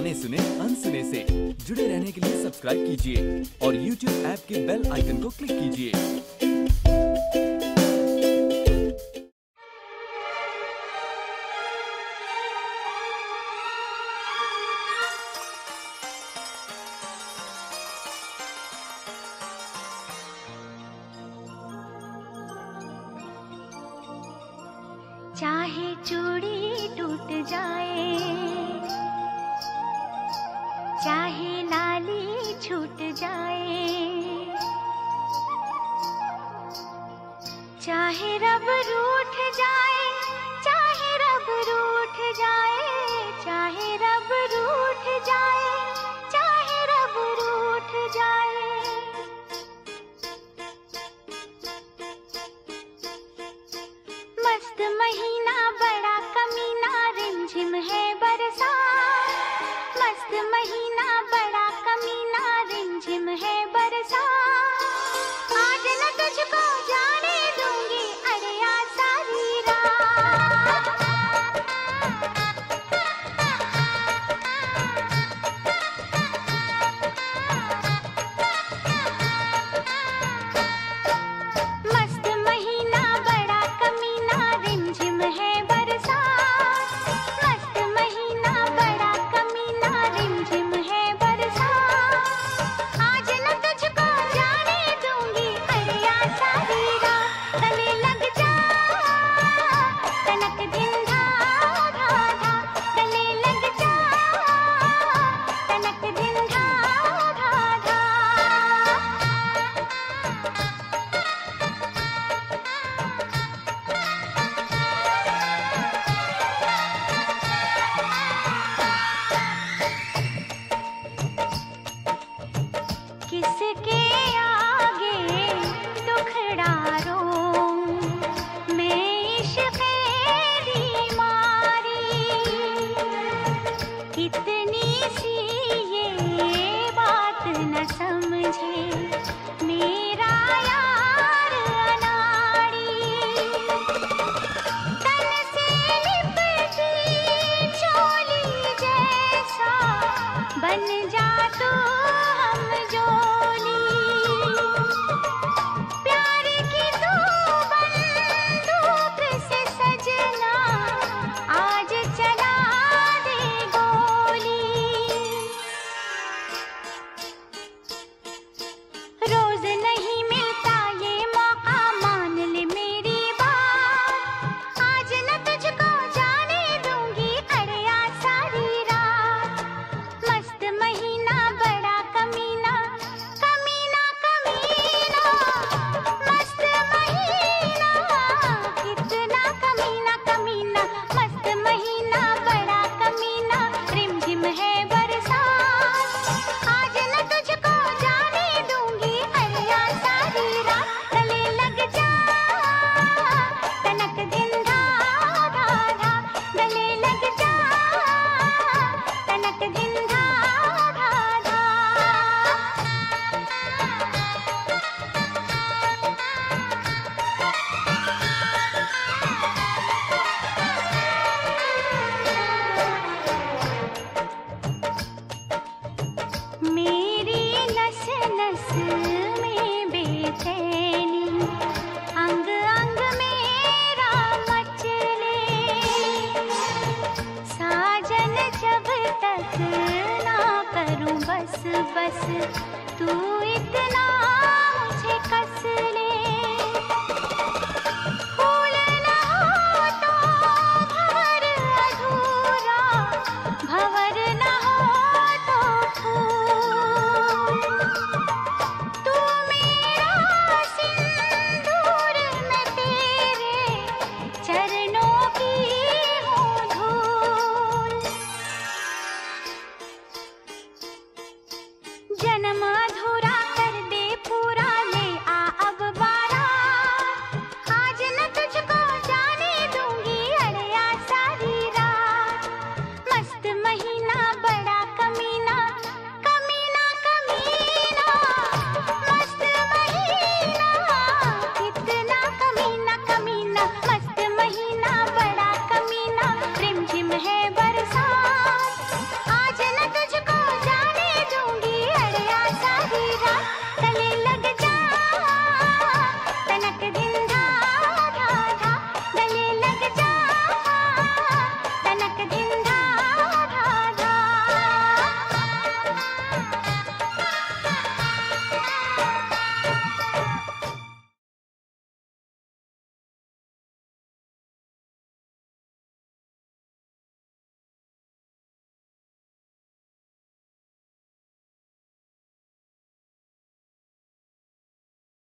गाने सुने अनसुने से जुड़े रहने के लिए सब्सक्राइब कीजिए और YouTube ऐप के बेल आइकन को क्लिक कीजिए। चाहे चूड़ी टूट जाए, चाहे लाली छूट जाए, चाहे रबर उठ जाए, चाहे रबर उठ जाए, चाहे रबर उठ जाए, चाहे रबर उठ जाए, मस्त महीना बड़ा कमीना रिमझिम है बरसात। मस्त महीना बड़ा कमीना रिमझिम है बरसात। आज न तुझको जाने दूंगी अरे आ सारी रात। मस्त महीना बड़ा कमीना रिमझिम है बस तू इतना